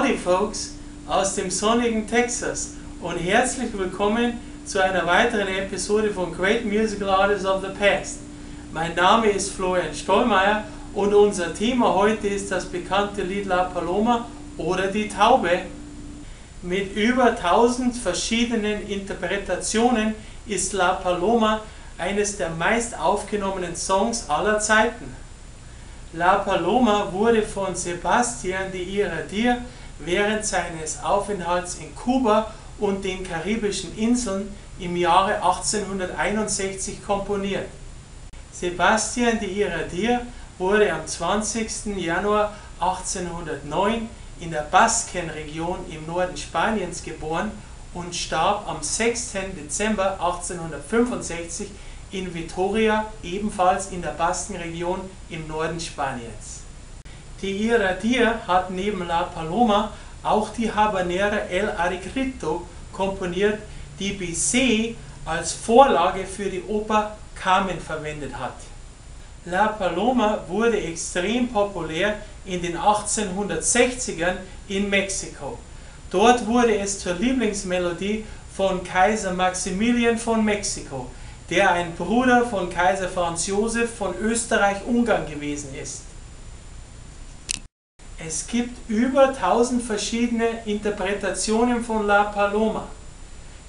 Howdy Folks aus dem sonnigen Texas und herzlich willkommen zu einer weiteren Episode von Great Musical Artists of the Past. Mein Name ist Florian Stollmayer und unser Thema heute ist das bekannte Lied La Paloma oder die Taube. Mit über 1000 verschiedenen Interpretationen ist La Paloma eines der meist aufgenommenen Songs aller Zeiten. La Paloma wurde von Sebastián de Iradier während seines Aufenthalts in Kuba und den karibischen Inseln im Jahre 1861 komponiert. Sebastián de Iradier wurde am 20. Januar 1809 in der Baskenregion im Norden Spaniens geboren und starb am 6. Dezember 1865 in Vitoria, ebenfalls in der Baskenregion im Norden Spaniens. De Iradier hat neben La Paloma auch die Habanera El Arigrito komponiert, die Bizet als Vorlage für die Oper Carmen verwendet hat. La Paloma wurde extrem populär in den 1860ern in Mexiko. Dort wurde es zur Lieblingsmelodie von Kaiser Maximilian von Mexiko, der ein Bruder von Kaiser Franz Josef von Österreich-Ungarn gewesen ist. Es gibt über 1000 verschiedene Interpretationen von La Paloma.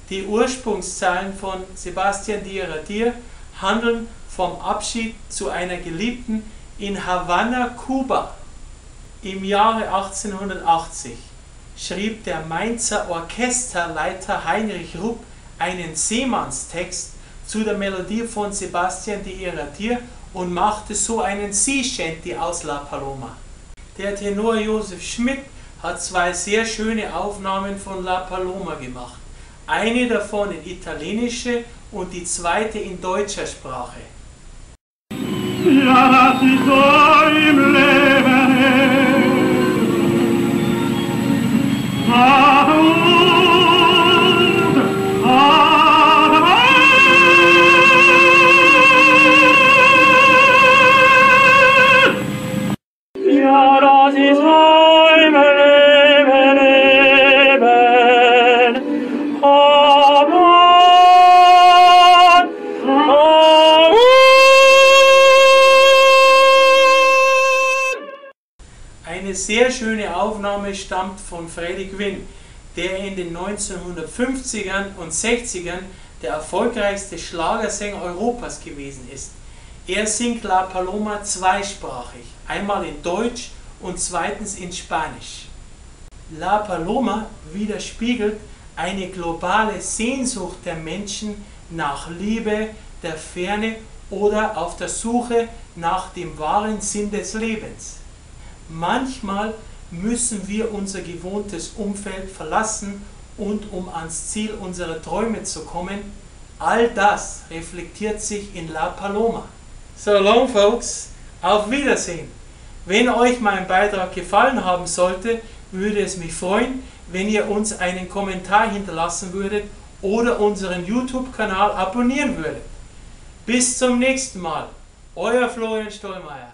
Die Ursprungszeilen von Sebastián de Iradier handeln vom Abschied zu einer Geliebten in Havanna, Kuba. Im Jahre 1880 schrieb der Mainzer Orchesterleiter Heinrich Rupp einen Seemannstext zu der Melodie von Sebastián de Iradier und machte so einen Sea Shanty aus La Paloma. Der Tenor Josef Schmidt hat zwei sehr schöne Aufnahmen von La Paloma gemacht. Eine davon in italienischer und die zweite in deutscher Sprache. Ja, das ist so im Leben. Eine sehr schöne Aufnahme stammt von Freddy Quinn, der in den 1950ern und 60ern der erfolgreichste Schlagersänger Europas gewesen ist. Er singt La Paloma zweisprachig, einmal in Deutsch und zweitens in Spanisch. La Paloma widerspiegelt eine globale Sehnsucht der Menschen nach Liebe, der Ferne oder auf der Suche nach dem wahren Sinn des Lebens. Manchmal müssen wir unser gewohntes Umfeld verlassen und um ans Ziel unserer Träume zu kommen. All das reflektiert sich in La Paloma. So long, folks. Auf Wiedersehen. Wenn euch mein Beitrag gefallen haben sollte, würde es mich freuen, wenn ihr uns einen Kommentar hinterlassen würdet oder unseren YouTube-Kanal abonnieren würdet. Bis zum nächsten Mal. Euer Florian Stollmayer.